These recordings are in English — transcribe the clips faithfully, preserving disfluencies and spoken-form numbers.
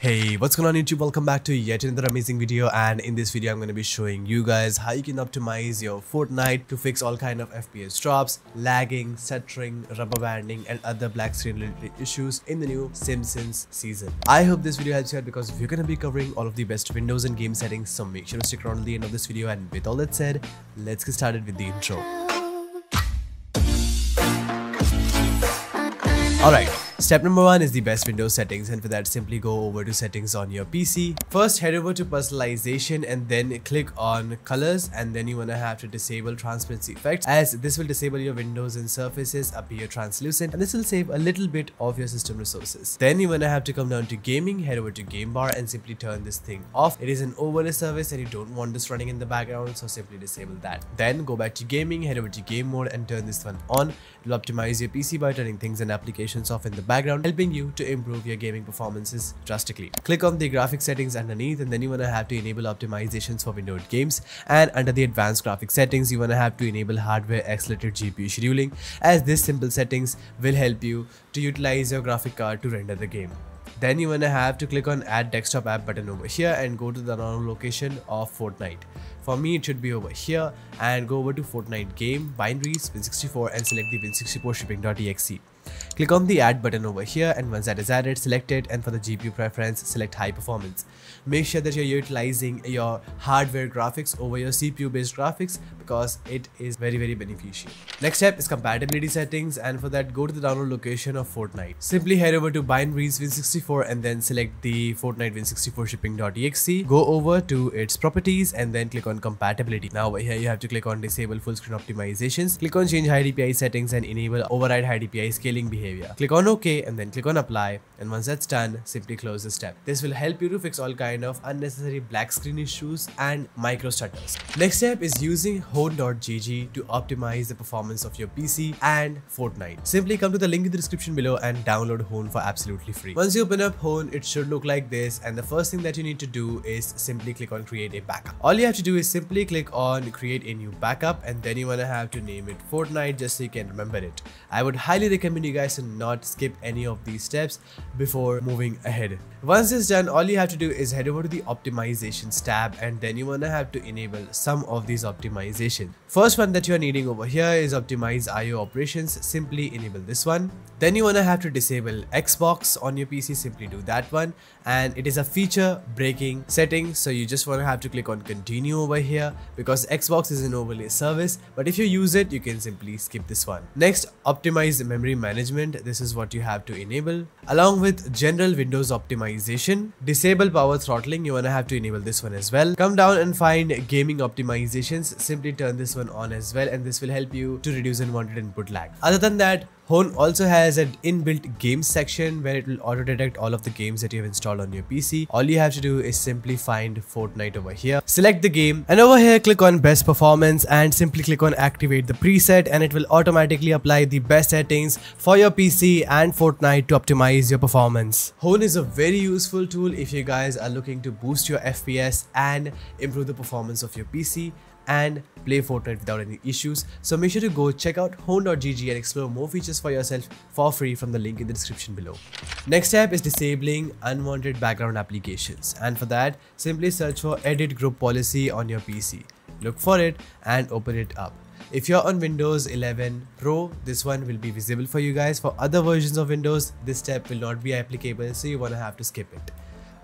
Hey, what's going on YouTube? Welcome back to yet another amazing video, and in this video I'm going to be showing you guys how you can optimize your Fortnite to fix all kind of F P S drops, lagging, stuttering, rubber banding and other black screen related issues in the new Simpsons season. I hope this video helps you out because we're going to be covering all of the best Windows and game settings, so make sure to stick around to the end of this video. And with all that said, let's get started with the intro. Alright, step number one is the best Windows settings, and for that simply go over to settings on your P C. First head over to personalization and then click on colors, and then you wanna have to disable transparency effects, as this will disable your windows and surfaces appear translucent, and this will save a little bit of your system resources. Then you wanna have to come down to gaming, head over to game bar and simply turn this thing off. It is an overlay service and you don't want this running in the background, so simply disable that. Then go back to gaming, head over to game mode and turn this one on. It will optimize your P C by turning things and applications off in the background, helping you to improve your gaming performances drastically. Click on the graphics settings underneath, and then you want to have to enable optimizations for Windows games, and under the advanced graphics settings you want to have to enable hardware accelerated G P U scheduling, as this simple settings will help you to utilize your graphic card to render the game. Then you wanna have to click on add desktop app button over here and go to the download location of Fortnite. For me it should be over here, and go over to Fortnite game, binaries, win sixty-four and select the win sixty-four shipping dot E X E. Click on the add button over here, and once that is added, select it, and for the G P U preference select high performance. Make sure that you're utilizing your hardware graphics over your C P U based graphics, because it is very very beneficial. Next step is compatibility settings, and for that go to the download location of Fortnite. Simply head over to binaries, win sixty-four and then select the Fortnite win sixty-four shipping dot E X E. Go over to its properties and then click on compatibility. Now over here you have to click on disable full screen optimizations. Click on change high D P I settings and enable override high D P I scaling behavior. Click on OK and then click on apply, and once that's done simply close this step. This will help you to fix all kind of unnecessary black screen issues and micro stutters. Next step is using Hone dot G G to optimize the performance of your P C and Fortnite. Simply come to the link in the description below and download Hone for absolutely free. Once you open up Hone, it should look like this, and the first thing that you need to do is simply click on create a backup. All you have to do is simply click on create a new backup, and then you wanna have to name it Fortnite just so you can remember it. I would highly recommend you You guys should not skip any of these steps before moving ahead. Once it's done, all you have to do is head over to the optimizations tab, and then you wanna have to enable some of these optimizations. First one that you are needing over here is optimize I O operations. Simply enable this one. Then you wanna have to disable Xbox on your P C. Simply do that one, and it is a feature breaking setting, so you just wanna have to click on continue over here, because Xbox is an overlay service, but if you use it you can simply skip this one. Next, optimize memory management. This is what you have to enable, along with general Windows optimization. Disable power throttling, you wanna have to enable this one as well. Come down and find gaming optimizations, simply turn this one on as well, and this will help you to reduce unwanted input lag. Other than that, Hone also has an inbuilt game section where it will auto detect all of the games that you have installed on your P C. All you have to do is simply find Fortnite over here, select the game, and over here click on best performance and simply click on activate the preset, and it will automatically apply the best settings for your P C and Fortnite to optimize your performance. Hone is a very useful tool if you guys are looking to boost your F P S and improve the performance of your P C and play Fortnite without any issues. So make sure to go check out Hone dot G G and explore more features for yourself for free from the link in the description below. Next step is disabling unwanted background applications, and for that simply search for edit group policy on your P C. Look for it and open it up. If you're on Windows eleven Pro, this one will be visible for you guys. For other versions of Windows, this step will not be applicable, so you wanna have to skip it.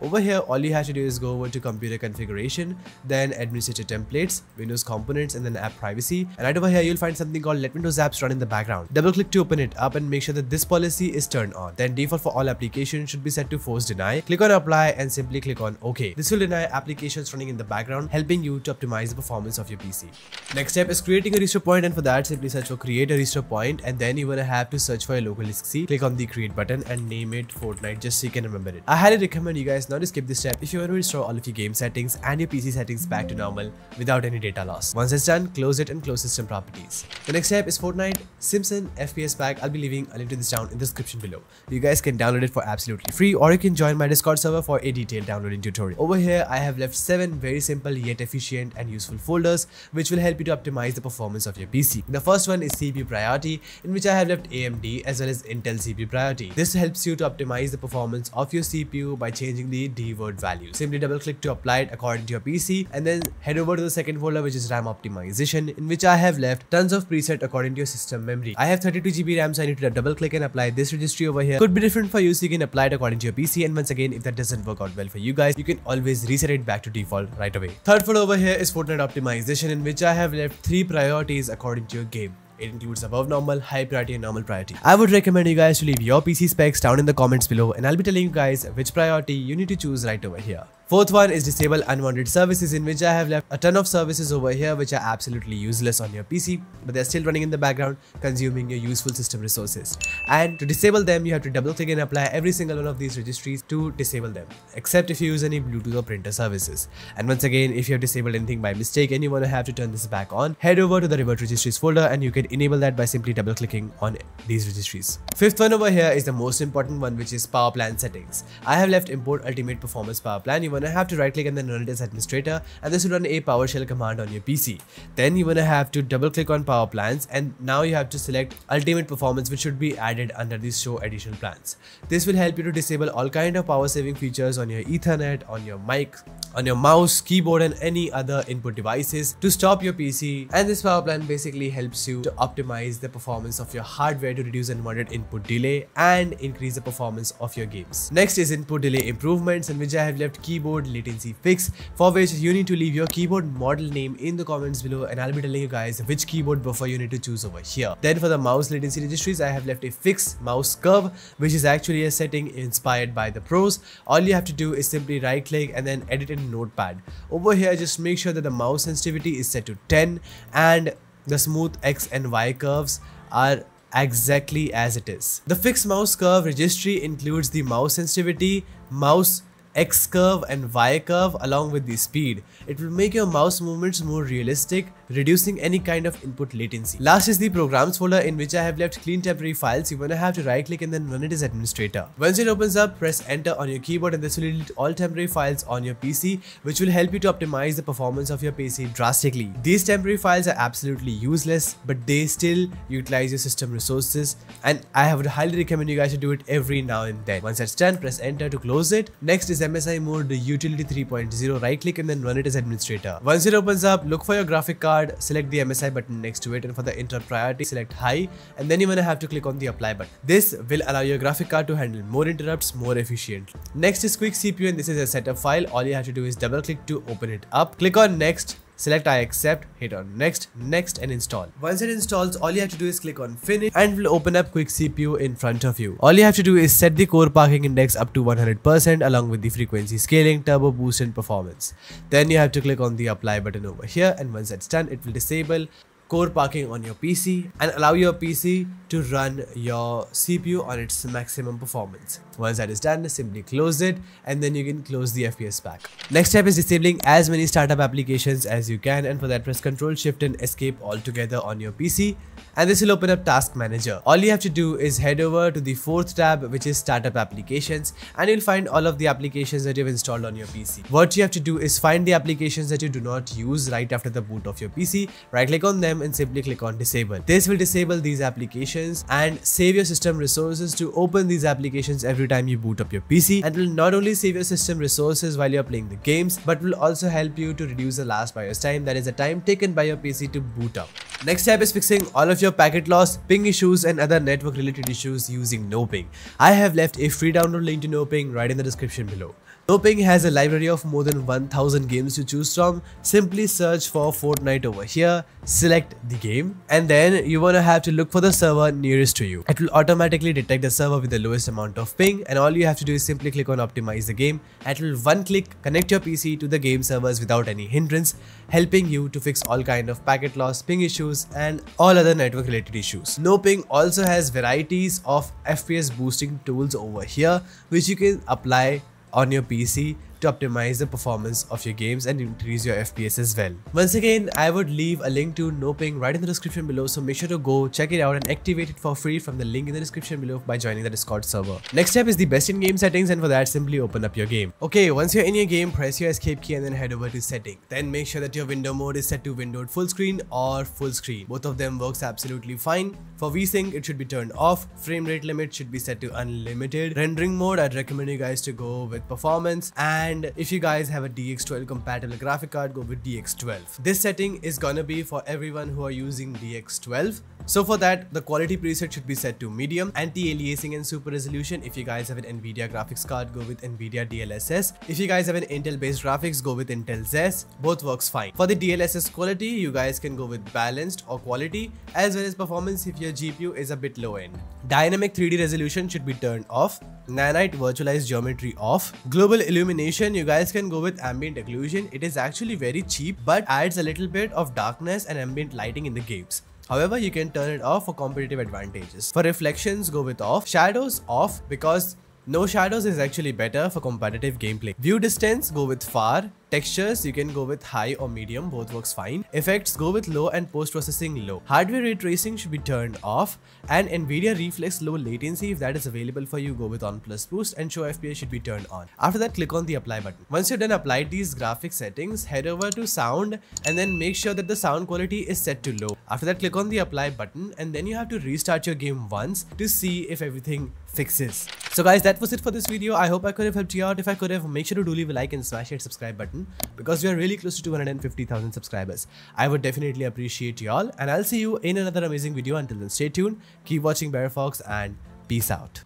Over here, all you have to do is go over to computer configuration, then administrator templates, Windows components, and then app privacy. And right over here, you'll find something called let Windows apps run in the background. Double click to open it up and make sure that this policy is turned on. Then default for all applications should be set to force deny. Click on apply and simply click on OK. This will deny applications running in the background, helping you to optimize the performance of your P C. Next step is creating a restore point, and for that, simply search for create a restore point, and then you're gonna have to search for a local disk C. Click on the create button and name it Fortnite just so you can remember it. I highly recommend you guys not to skip this step if you want to restore all of your game settings and your P C settings back to normal without any data loss. Once it's done, close it and close system properties. The next step is Fortnite Simpson F P S pack. I'll be leaving a link to this down in the description below. You guys can download it for absolutely free, or you can join my Discord server for a detailed downloading tutorial. Over here I have left seven very simple yet efficient and useful folders which will help you to optimize the performance of your P C. The first one is C P U priority, in which I have left A M D as well as Intel C P U priority. This helps you to optimize the performance of your C P U by changing the D word value. Simply double click to apply it according to your P C, and then head over to the second folder, which is RAM optimization, in which I have left tons of preset according to your system memory. I have thirty-two G B RAM, so I need to double click and apply this registry over here. Could be different for you, so you can apply it according to your P C, and once again, if that doesn't work out well for you guys, you can always reset it back to default right away. Third folder over here is Fortnite optimization, in which I have left three priorities according to your game. It includes above normal, high priority and normal priority. I would recommend you guys to leave your P C specs down in the comments below, and I'll be telling you guys which priority you need to choose right over here. Fourth one is disable unwanted services, in which I have left a ton of services over here which are absolutely useless on your P C, but they're still running in the background, consuming your useful system resources. And to disable them, you have to double click and apply every single one of these registries to disable them, except if you use any Bluetooth or printer services. And once again, if you have disabled anything by mistake and you want to have to turn this back on, head over to the revert registries folder and you can enable that by simply double clicking on these registries. Fifth one over here is the most important one, which is power plan settings. I have left import ultimate performance power plan. You want to have to right click and then run it as administrator, and this will run a PowerShell command on your P C. Then you want to have to double click on power plans, and now you have to select ultimate performance, which should be added under these show additional plans. This will help you to disable all kind of power saving features on your Ethernet, on your mic, on your mouse, keyboard and any other input devices to stop your P C. And this power plan basically helps you to optimize the performance of your hardware to reduce unwanted input delay and increase the performance of your games. Next is input delay improvements, in which I have left keyboard Keyboard latency fix, for which you need to leave your keyboard model name in the comments below, and I'll be telling you guys which keyboard buffer you need to choose over here. Then for the mouse latency registries, I have left a fixed mouse curve, which is actually a setting inspired by the pros. All you have to do is simply right click and then edit in Notepad. Over here, just make sure that the mouse sensitivity is set to ten and the smooth X and Y curves are exactly as it is. The fixed mouse curve registry includes the mouse sensitivity, mouse X curve and Y curve along with the speed. It will make your mouse movements more realistic, reducing any kind of input latency. Last is the programs folder, in which I have left clean temporary files. You wanna have to right click and then run it as administrator. Once it opens up, press enter on your keyboard and this will delete all temporary files on your P C, which will help you to optimize the performance of your P C drastically. These temporary files are absolutely useless, but they still utilize your system resources, and I would highly recommend you guys to do it every now and then. Once that's done, press enter to close it. Next is M S I mode utility three point zero, right click and then run it as administrator. Once it opens up, look for your graphic card, select the M S I button next to it, and for the interrupt priority select high, and then you're gonna have to click on the apply button. This will allow your graphic card to handle more interrupts more efficiently. Next is quick C P U, and this is a setup file. All you have to do is double click to open it up, click on next, select I accept, hit on next, next and install. Once it installs, all you have to do is click on finish and it will open up quick C P U in front of you. All you have to do is set the core parking index up to one hundred percent along with the frequency scaling, turbo boost and performance. Then you have to click on the apply button over here, and once that's done, it will disable core parking on your P C and allow your P C to run your C P U on its maximum performance. Once that is done, simply close it and then you can close the F P S pack. Next step is disabling as many startup applications as you can, and for that press Ctrl Shift and Escape all together on your P C, and this will open up Task Manager. All you have to do is head over to the fourth tab, which is Startup Applications, and you'll find all of the applications that you've installed on your P C. What you have to do is find the applications that you do not use right after the boot of your P C, right click on them and simply click on disable. This will disable these applications and save your system resources to open these applications every time you boot up your P C, and will not only save your system resources while you're playing the games, but will also help you to reduce the last BIOS time, that is the time taken by your P C to boot up. Next step is fixing all of your packet loss, ping issues and other network related issues using NoPing. I have left a free download link to NoPing right in the description below. NoPing has a library of more than one thousand games to choose from. Simply search for Fortnite over here, select the game, and then you wanna have to look for the server nearest to you. It will automatically detect the server with the lowest amount of ping, and all you have to do is simply click on optimize the game. It will one click connect your P C to the game servers without any hindrance, helping you to fix all kind of packet loss, ping issues and all other network related issues. NoPing also has varieties of F P S boosting tools over here, which you can apply on your P C to optimize the performance of your games and increase your F P S as well. Once again, I would leave a link to NoPing right in the description below, so make sure to go check it out and activate it for free from the link in the description below by joining the Discord server. Next step is the best in game settings, and for that simply open up your game. Okay, once you're in your game, press your escape key and then head over to setting. Then make sure that your window mode is set to windowed full screen or full screen. Both of them works absolutely fine. For VSync, it should be turned off. Frame rate limit should be set to unlimited. Rendering mode, I'd recommend you guys to go with performance, and if you guys have a D X twelve compatible graphic card, go with D X twelve. This setting is gonna be for everyone who are using D X twelve. So for that, the quality preset should be set to medium. Anti-aliasing and super resolution, if you guys have an NVIDIA graphics card, go with NVIDIA D L S S. If you guys have an Intel based graphics, go with Intel Z S. Both works fine. For the D L S S quality, you guys can go with balanced or quality, as well as performance if your G P U is a bit low end. Dynamic three D resolution should be turned off. Nanite virtualized geometry off. Global illumination, you guys can go with ambient occlusion. It is actually very cheap but adds a little bit of darkness and ambient lighting in the games. However, you can turn it off for competitive advantages. For reflections, go with off. Shadows off, because no shadows is actually better for competitive gameplay. View distance, go with far. Textures, you can go with high or medium, both works fine. Effects, go with low and post-processing low. Hardware ray tracing should be turned off, and NVIDIA Reflex low latency, if that is available for you, go with on plus boost, and show F P S should be turned on. After that, click on the apply button. Once you're done applied these graphic settings, head over to sound and then make sure that the sound quality is set to low. After that, click on the apply button, and then you have to restart your game once to see if everything fixes. So guys, that was it for this video. I hope I could have helped you out. If I could have, make sure to do leave a like and smash that subscribe button, because we are really close to two hundred fifty thousand subscribers. I would definitely appreciate you all, and I'll see you in another amazing video. Until then, stay tuned, keep watching BareFox, and peace out.